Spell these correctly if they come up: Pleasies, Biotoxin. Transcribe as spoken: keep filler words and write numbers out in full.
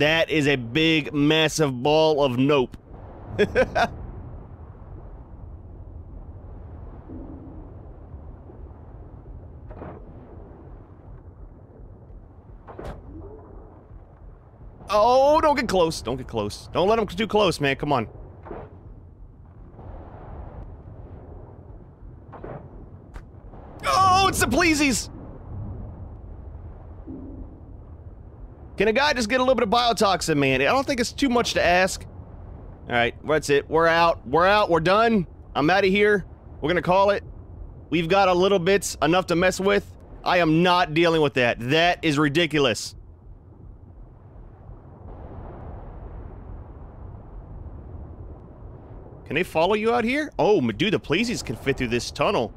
That is a big, massive ball of nope. Oh, don't get close. Don't get close. Don't let them get too close, man. Come on. Oh, it's the pleasies. Can a guy just get a little bit of biotoxin, man? I don't think it's too much to ask. All right, that's it. We're out. We're out. We're done. I'm out of here. We're going to call it. We've got a little bits, enough to mess with. I am not dealing with that. That is ridiculous. Can they follow you out here? Oh, dude, the Pleasies can fit through this tunnel.